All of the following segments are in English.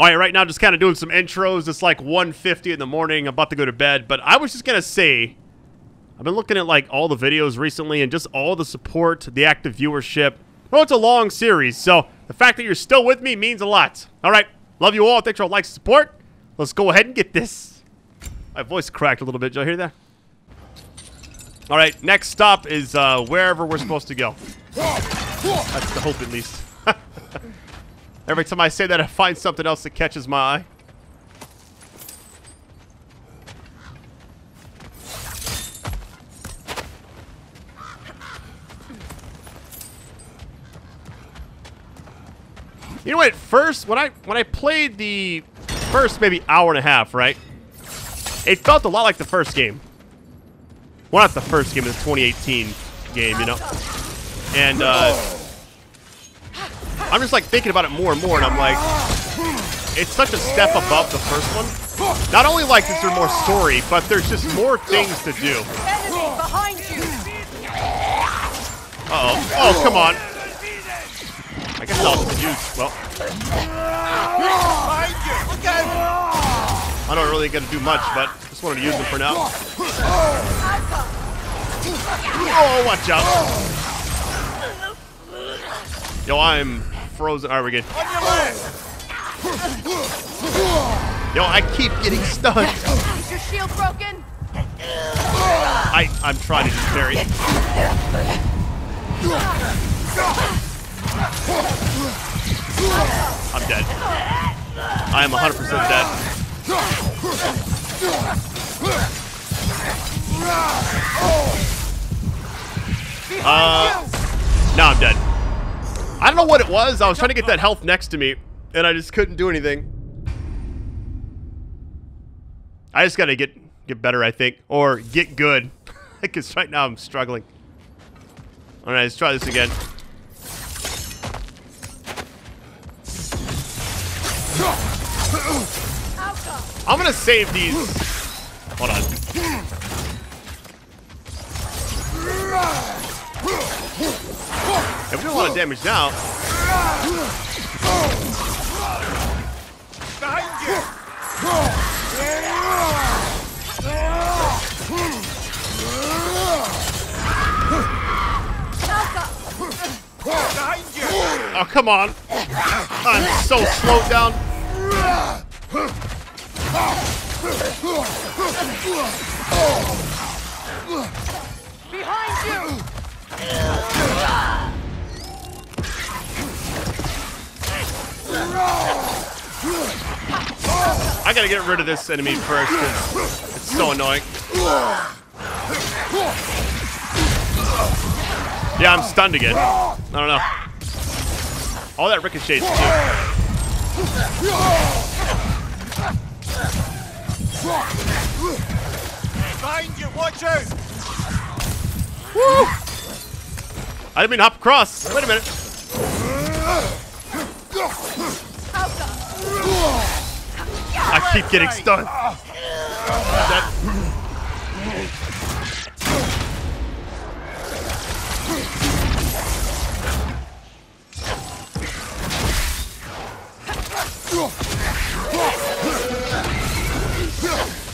All right, right now just kind of doing some intros. It's like 1:50 in the morning. I'm about to go to bed, but I was just going to say, I've been looking at like all the videos recently and just all the support, the active viewership. Well, it's a long series, so the fact that you're still with me means a lot. All right, love you all. Thanks for all the likes and support. Let's go ahead and get this. My voice cracked a little bit. Did y'all hear that? All right, next stop is wherever we're supposed to go. That's the hope, at least. Every time I say that, I find something else that catches my eye. You know what? At first, when I played the first maybe hour and a half, right? It felt a lot like the first game. Well, not the first game, the 2018 game, you know. And I'm just like thinking about it more and more, and I'm like, it's such a step above the first one. Not only like is there more story, but there's just more things to do. Uh-oh. Oh, come on. I guess I'll just use, well. I don't really get to do much, but just wanted to use them for now. Oh, watch out. Yo, I'm frozen. Alright, we're good. Yo, I keep getting stunned. Is your shield broken? I'm trying to just parry. I'm dead. I am 100% dead. Now I'm dead. I don't know what it was. I was trying to get that health next to me, and I just couldn't do anything. I just gotta get better, I think, or get good, because right now I'm struggling. All right, let's try this again. I'm gonna save these. Hold on. If we do a lot of damage now. Oh, come on. I'm so slowed down. Behind you. I gotta get rid of this enemy first, 'cause it's so annoying. Yeah, I'm stunned again. I don't know. All that ricochets too. Behind you, watch out! Woo! I didn't mean to hop across. Wait a minute. I keep getting stunned.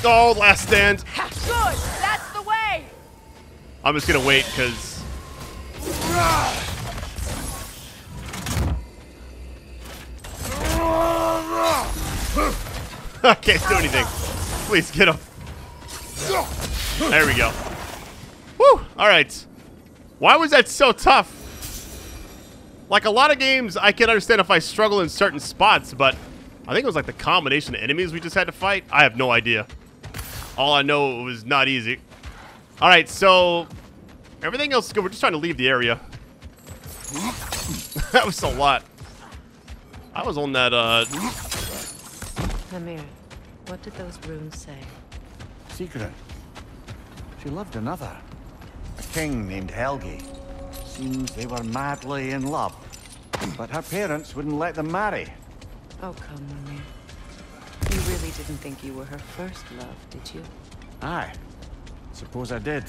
Oh, last stand. Good. That's the way. I'm just gonna wait because. I can't do anything. Please get him. There we go. Woo! Alright. Why was that so tough? Like a lot of games, I can understand if I struggle in certain spots, but I think it was like the combination of enemies we just had to fight. I have no idea. All I know, it was not easy. Alright, so everything else is good. We're just trying to leave the area. That was a lot. I was on that, Mimir, what did those runes say? Secret. She loved another. A king named Helgi. Seems they were madly in love. But her parents wouldn't let them marry. Oh, come, Mimir. You really didn't think you were her first love, did you? Aye. Suppose I did.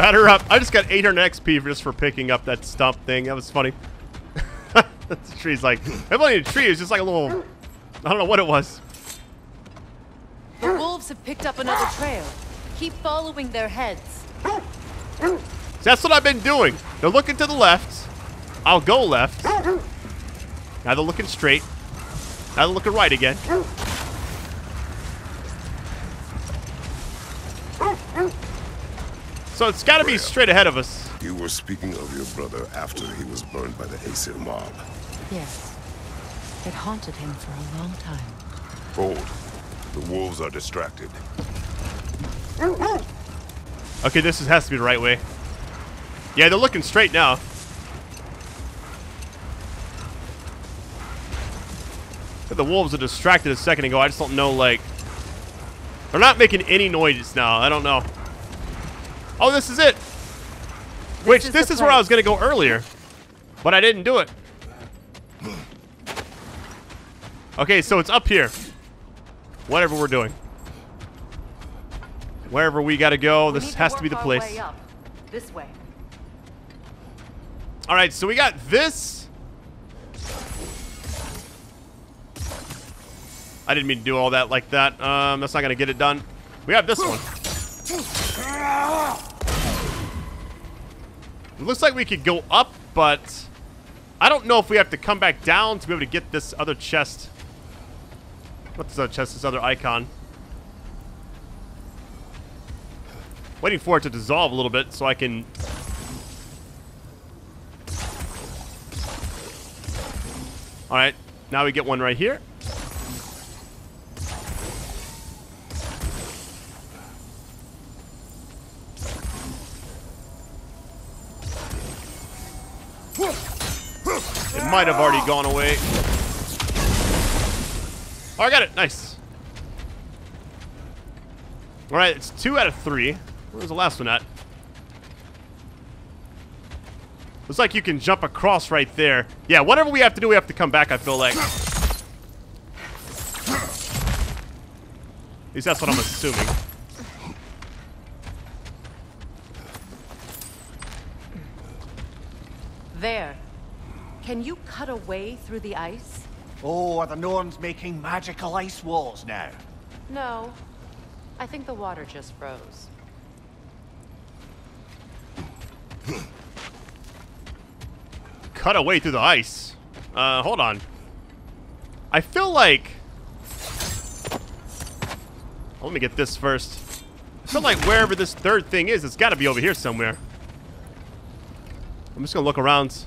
Batter up. I just got 800 XP just for picking up that stump thing. That was funny. The tree's like, it wasn't a tree. It was just like a little, I don't know what it was. The wolves have picked up another trail. Keep following their heads. That's what I've been doing. They're looking to the left. I'll go left. Now they're looking straight. Now they're looking right again. So it's got to be straight ahead of us. You were speaking of your brother after he was burned by the Aesir mob. Yes. It haunted him for a long time. Hold. The wolves are distracted. Okay, this has to be the right way. Yeah, they're looking straight now. The wolves are distracted a second ago. I just don't know, like... They're not making any noises now. I don't know. Oh, this is it. Which, this is where I was going to go earlier. But I didn't do it. Okay, so it's up here. Whatever we're doing. Wherever we got to go, this has to be the place. This way. All right, so we got this. I didn't mean to do all that like that. That's not going to get it done. We have this one. It looks like we could go up, but I don't know if we have to come back down to be able to get this other chest. What's this other chest? This other icon. Waiting for it to dissolve a little bit so I can... Alright, now we get one right here. It might have already gone away. Oh, I got it. Nice. Alright, it's 2 out of 3. Where was the last one at? Looks like you can jump across right there. Yeah, whatever we have to do, we have to come back, I feel like. At least that's what I'm assuming. There. Can you cut a way through the ice? Oh, are the Norns making magical ice walls now? No. I think the water just froze. Cut a way through the ice. Hold on. I feel like... Let me get this first. I feel like wherever this third thing is, it's got to be over here somewhere. I'm just going to look around.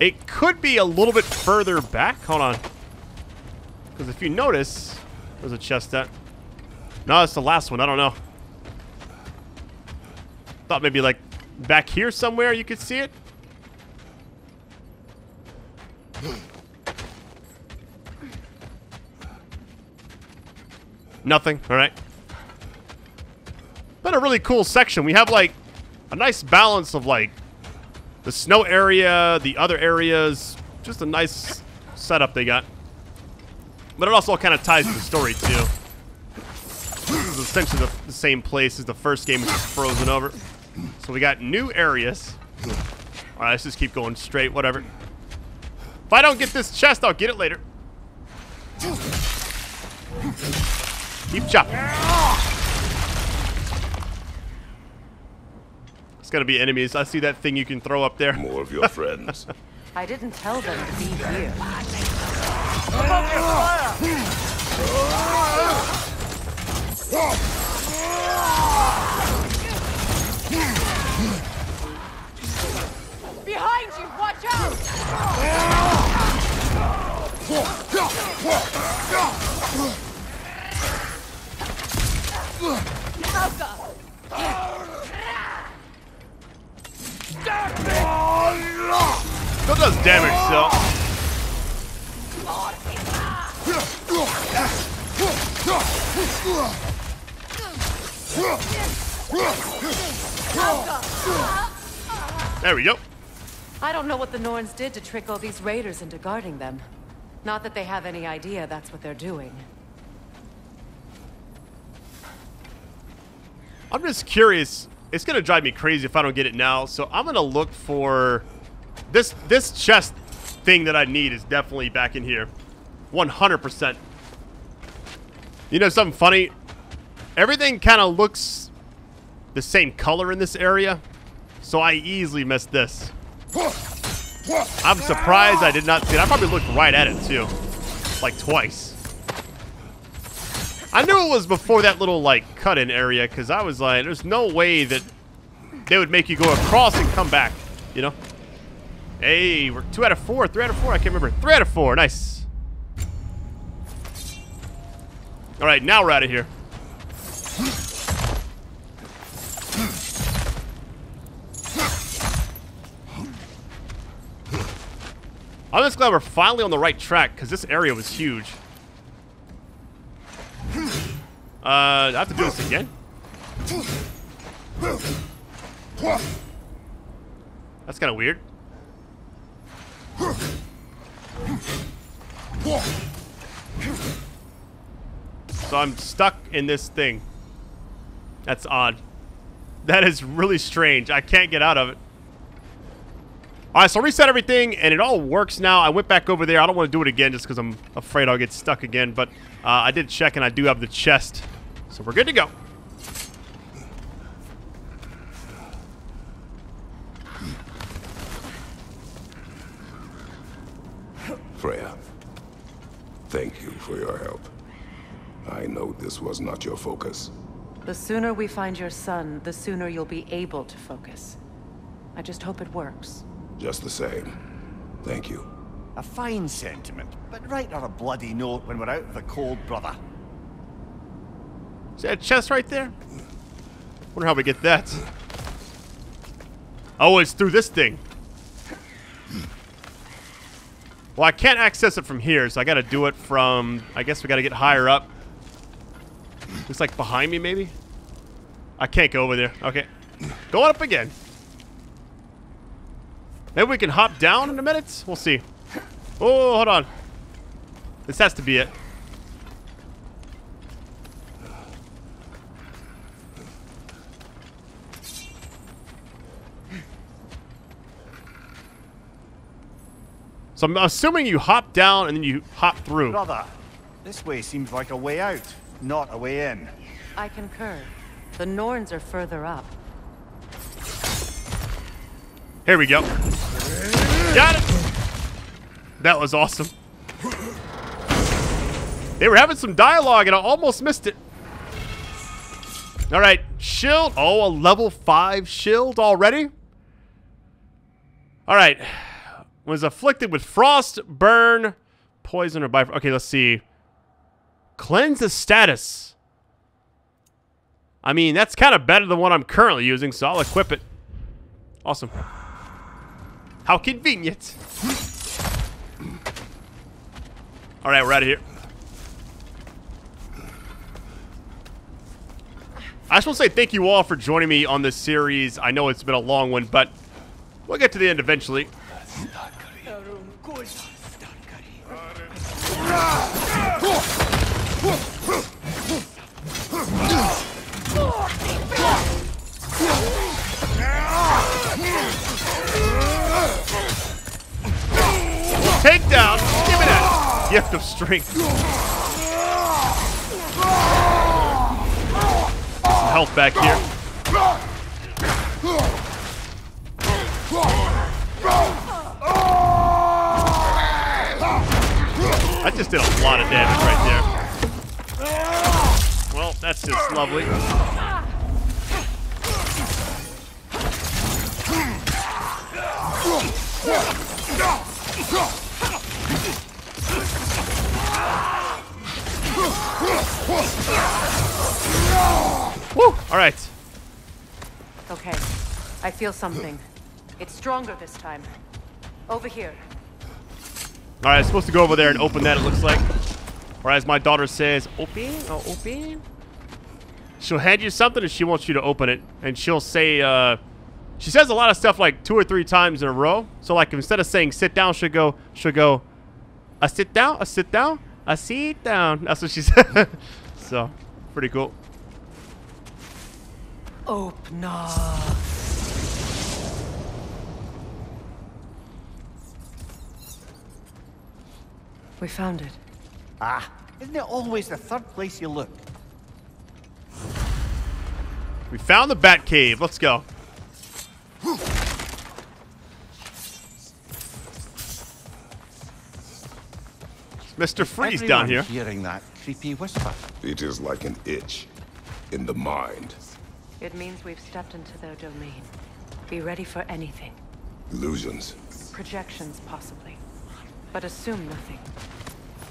It could be a little bit further back. Hold on. Because if you notice... There's a chest at... No, it's the last one. I don't know. Thought maybe like back here somewhere you could see it. Nothing. All right. But a really cool section. We have like a nice balance of like the snow area, the other areas. Just a nice setup they got. But it also kind of ties to the story too. This is essentially the same place as the first game, which is frozen over. So we got new areas. Alright, let's just keep going straight, whatever. If I don't get this chest, I'll get it later. Keep chopping. It's gonna be enemies. I see that thing you can throw up there. More of your friends. I didn't tell them to be here. Behind you, watch out! That does damage, so. There we go. I don't know what the Norns did to trick all these raiders into guarding them. Not that they have any idea that's what they're doing. I'm just curious. It's going to drive me crazy if I don't get it now. So I'm going to look for... This chest thing that I need is definitely back in here. 100%. You know something funny? Everything kind of looks the same color in this area. So I easily missed this. I'm surprised I did not see it. I probably looked right at it too. Like twice. I knew it was before that little like cut-in area because I was like, there's no way that they would make you go across and come back, you know? Hey, we're 2 out of 4, 3 out of 4, I can't remember. 3 out of 4, nice. All right, now we're out of here. I'm just glad we're finally on the right track because this area was huge. I have to do this again? That's kind of weird. So I'm stuck in this thing. That's odd. That is really strange. I can't get out of it. Alright, so I reset everything, and it all works now. I went back over there. I don't want to do it again just because I'm afraid I'll get stuck again. But I did check, and I do have the chest. So we're good to go. Freya, thank you for your help. I know this was not your focus. The sooner we find your son, the sooner you'll be able to focus. I just hope it works. Just the same. Thank you. A fine sentiment, but write on a bloody note when we're out of the cold, brother. Is that a chest right there? Wonder how we get that. Oh, it's through this thing. Well, I can't access it from here, so I gotta do it from... I guess we gotta get higher up. It's like behind me, maybe? I can't go over there. Okay. Go on up again. Maybe we can hop down in a minute? We'll see. Oh, hold on. This has to be it. So I'm assuming you hop down and then you hop through. Brother, this way seems like a way out, not a way in. I concur. The Norns are further up. Here we go. Got it! That was awesome. They were having some dialogue and I almost missed it. Alright, shield. Oh, a level 5 shield already? Alright. Was afflicted with frost, burn, poison, or bifrost. Okay, let's see. Cleanse the status. I mean, that's kind of better than what I'm currently using, so I'll equip it. Awesome. How convenient. Alright, we're out of here. I just want to say thank you all for joining me on this series. I know it's been a long one, but we'll get to the end eventually. Takedown! Give it a gift of strength. Some health back here. I just did a lot of damage right there. Well, that's just lovely. Woo! Alright. Okay. I feel something. It's stronger this time. Over here. Alright, I'm supposed to go over there and open that, it looks like. Or as my daughter says, open? Oh, open? She'll hand you something and she wants you to open it. And she'll say, she says a lot of stuff like 2 or 3 times in a row. So like instead of saying sit down, she'll go, I sit down, I sit down, I sit down. That's what she said. So, pretty cool. opener. We found it. Ah, isn't it always the third place you look? We found the Bat Cave. Let's go. Mr. Freeze down here. Hearing that creepy whisper. It is like an itch in the mind. It means we've stepped into their domain. Be ready for anything. Illusions. Projections, possibly. But assume nothing.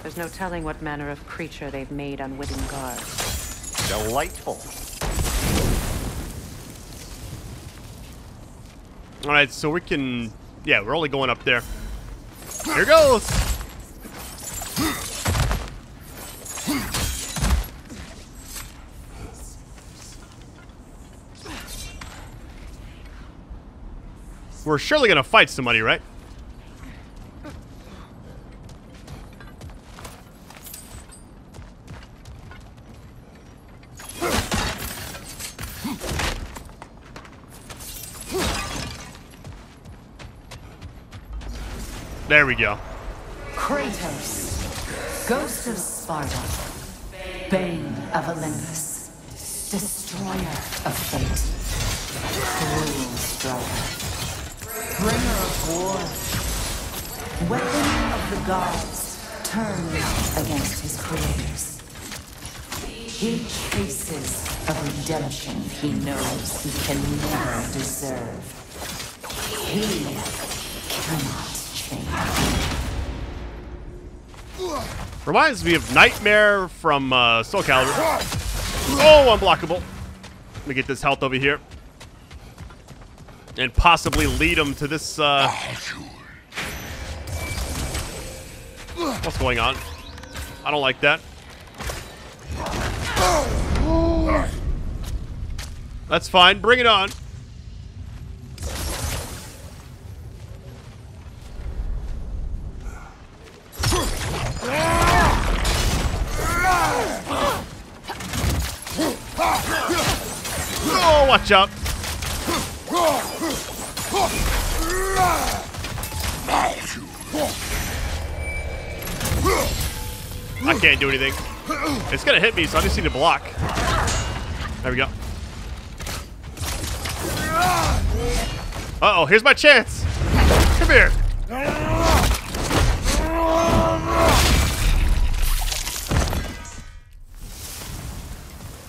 There's no telling what manner of creature they've made unwitting guards. Delightful. All right, so we can... Yeah, we're only going up there. Here goes! We're surely going to fight somebody, right? There we go. Kratos, Ghost of Sparta, Bane of Olympus, Destroyer of Fate, Cruel Strider, Bringer of War, Weapon of the Gods, turned against his creators. He traces of redemption he knows he can never deserve. He cannot. Reminds me of Nightmare from Soul Calibur. Oh, unblockable. Let me get this health over here. And possibly lead him to this, What's going on? I don't like that. That's fine. Bring it on. Oh, watch out. I can't do anything. It's gonna hit me, so I just need to block. There we go. Uh-oh, here's my chance. Come here.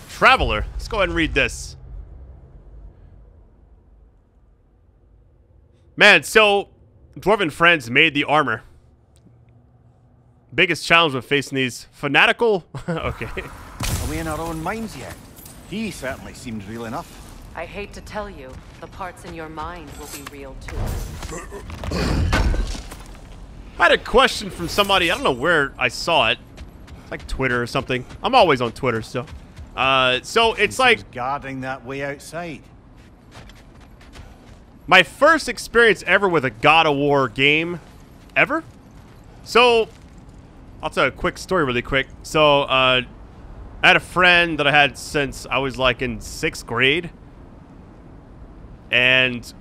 Traveler. Let's go ahead and read this. Man, so Dwarven friends made the armor. Biggest challenge when facing these fanatical... Okay. Are we in our own minds yet? He certainly seemed real enough. I hate to tell you, the parts in your mind will be real too. I had a question from somebody. I don't know where I saw it. It's like Twitter or something. I'm always on Twitter, so... So it's like guarding that way outside. My first experience ever with a God of War game ever. So I'll tell you a quick story really quick. So I had a friend that I had since I was like in 6th grade, and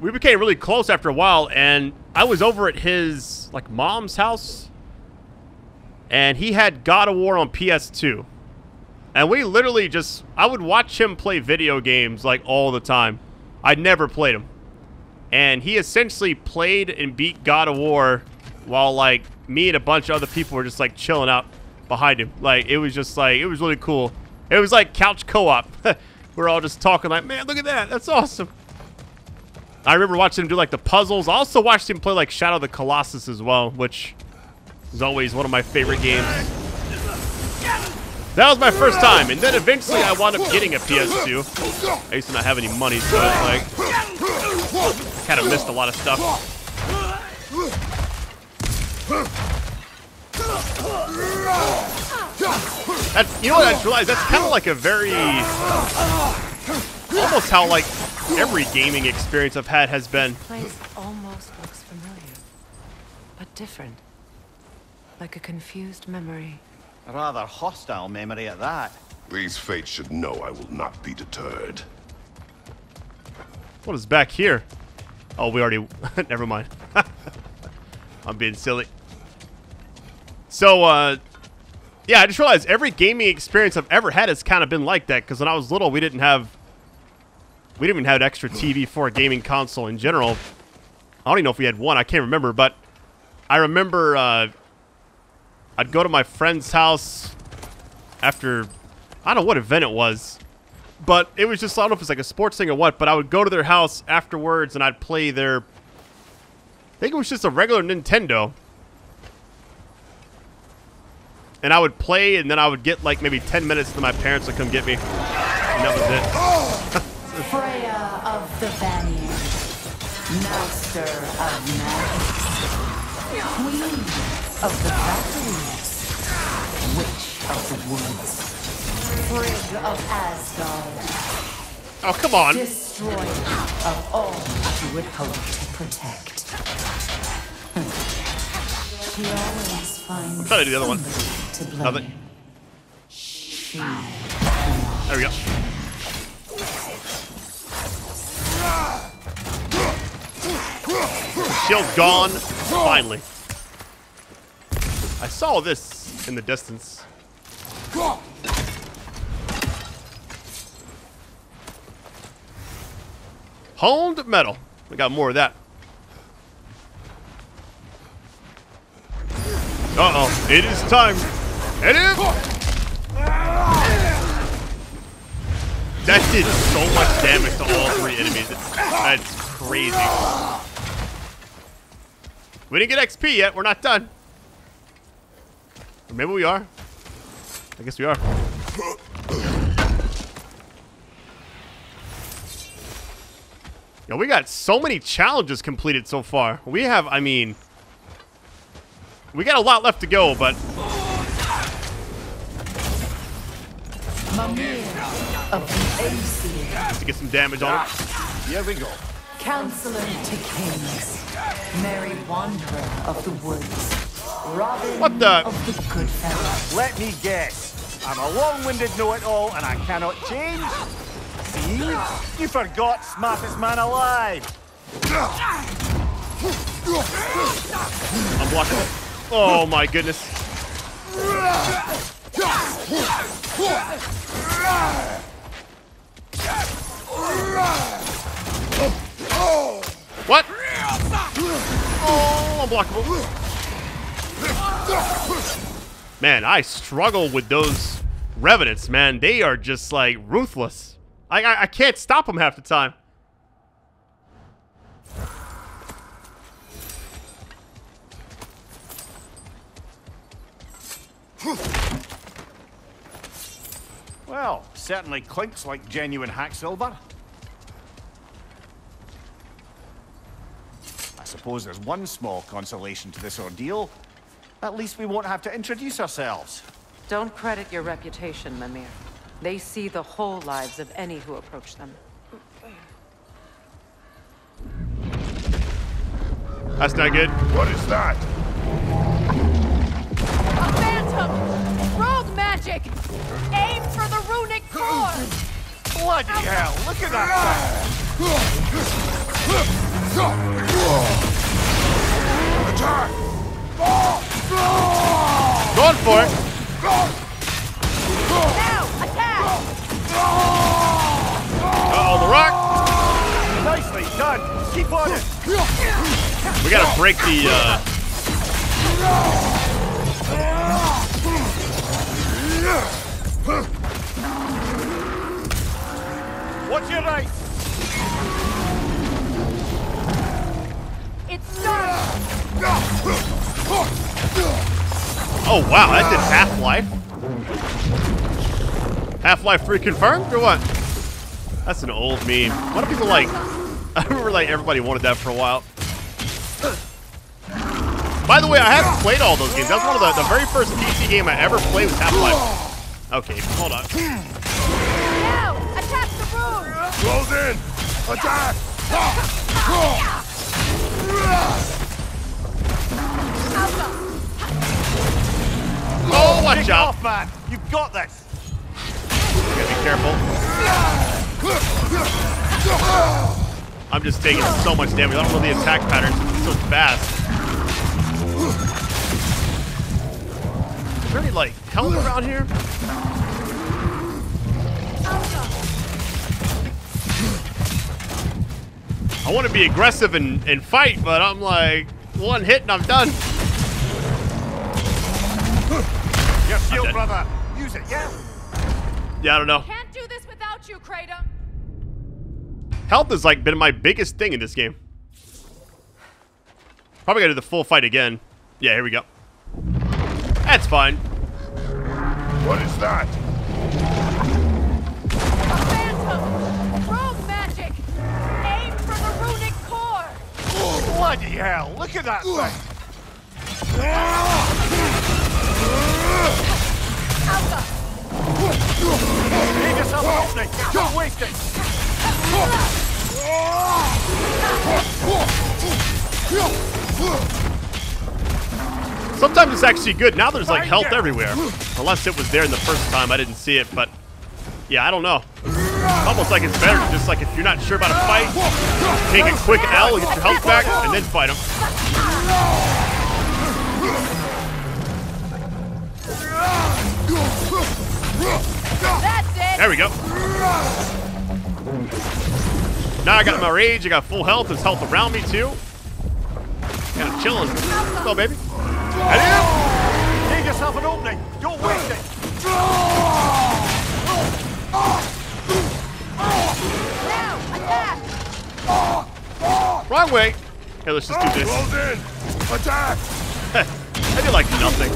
we became really close after a while, and I was over at his like mom's house, and he had God of War on PS2. And we literally just... I would watch him play video games, like, all the time. I never played them. And he essentially played and beat God of War while, like, me and a bunch of other people were just, like, chilling out behind him. Like, it was just, like, it was really cool. It was like couch co-op. We're all just talking like, man, look at that. That's awesome. I remember watching him do, like, the puzzles. I also watched him play, like, Shadow of the Colossus as well, which is always one of my favorite games. That was my first time, and then eventually I wound up getting a PS2. I used to not have any money, so I was like, kind of missed a lot of stuff. That, you know what I just realized? That's kind of like a very... Almost how, like, every gaming experience I've had has been. This place almost looks familiar, but different. Like a confused memory. A rather hostile memory at that. These fates should know I will not be deterred. What is back here? Oh, we already... Never mind. I'm being silly. So, yeah, I just realized every gaming experience I've ever had has kind of been like that, because when I was little, we didn't even have an extra TV for a gaming console in general. I don't even know if we had one. I can't remember, but I remember I'd go to my friend's house after... I don't know what event it was, but it was just, I don't know if it's like a sports thing or what, but I would go to their house afterwards and I'd play their... I think it was just a regular Nintendo. And I would play, and then I would get like maybe 10 minutes till my parents would come get me. And that was it. Freya of the Vanir, master of magic, queen of the Valkyries, witch of the woods, brig of Asgard. Oh, come on. Destroyer of all you would hope to protect. She always finds I'm trying to do the other one. Nothing. There we go. Shield gone. Finally. I saw this in the distance. Honed metal. We got more of that. Uh-oh. It is time. Hit him! That did so much damage to all three enemies. That's crazy. We didn't get XP yet. We're not done. Or maybe we are. I guess we are. Yo, we got so many challenges completed so far. We have, I mean... We got a lot left to go, but... Mimir of the Aesir. Just to get some damage on him. Here we go. Counselor to kings. Merry wanderer of the woods. Robin what the? Of the good fellow. Let me guess. I'm a long-winded know-it-all and I cannot change. See? You forgot smartest man alive. I'm blocking it. Oh my goodness. What? Oh, unblockable. Man, I struggle with those revenants, man. They are just, like, ruthless. I can't stop them half the time. Well, certainly clinks like genuine hacksilver. I suppose there's one small consolation to this ordeal. At least we won't have to introduce ourselves. Don't credit your reputation, Mimir. They see the whole lives of any who approach them. That's not good. What is that? A phantom! Rogue magic! Aim for the runic core! Bloody hell, look at that! Attack! Going for it! Now, attack! Uh-oh, the rock! Nicely done! Keep on it! We gotta break the, What's your right? It's done. Oh wow, that did Half-Life. Half-Life 3 confirmed or what? That's an old meme. What do people like? I remember like everybody wanted that for a while. By the way, I haven't played all those games. That was one of the very first PC game I ever played was Half-Life. Okay, hold on. Now, attack the room! Close in! Attack! Oh, watch out! Off, man. You've got this! You gotta be careful. I'm just taking so much damage. I don't know the attack patterns. It's so fast. Is there any, like, health around here? I want to be aggressive and fight, but I'm like, one hit and I'm done. Your shield, brother. Use it, yeah? Yeah, I don't know. Can't do this without you, Kratos. Health has, like, been my biggest thing in this game. Probably gotta do the full fight again. Yeah, here we go. That's fine. What is that? A phantom! Rogue magic! Aim for the runic core! Oh, bloody hell! Look at that thing! Alpha! Leave yourself opening! Don't waste it! Sometimes it's actually good. Now there's like health everywhere. Unless it was there in the first time, I didn't see it, but yeah, I don't know. It's almost like it's better to just like, if you're not sure about a fight, take a quick L, get your health back, and then fight him. There we go. Now I got my rage, I got full health, there's health around me too. Kinda chillin'. Let's go, baby. Head in! Give yourself an opening! Don't waste it! Now, attack! Wrong way! Here, let's just do this. Attack! I do like nothing.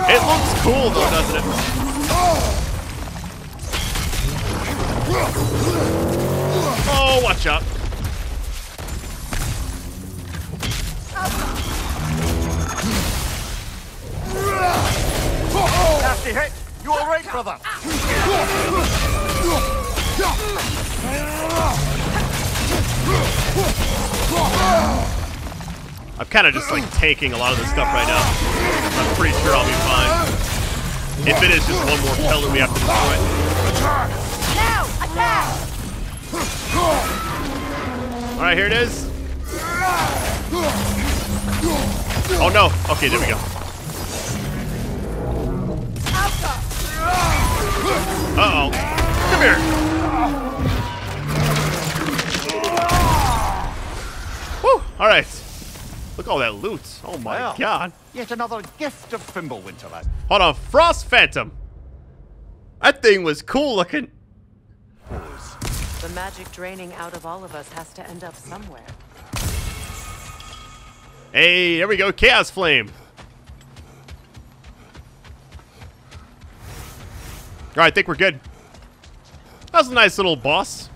It looks cool though, doesn't it? Oh, watch out. Nasty hit. You all right, brother? I'm kind of just like tanking a lot of this stuff right now. I'm pretty sure I'll be fine. If it is just one more pillar we have to destroy. Now, attack! Alright, here it is. Oh no. Okay, there we go. Uh-oh. Come here. Woo! Alright. Look at all that loot. Oh my god. Yet another gift of Fimble Winterland. Hold on, Frost Phantom. That thing was cool looking. The magic draining out of all of us has to end up somewhere. Hey, there we go, Chaos Flame. Alright, I think we're good. That was a nice little boss.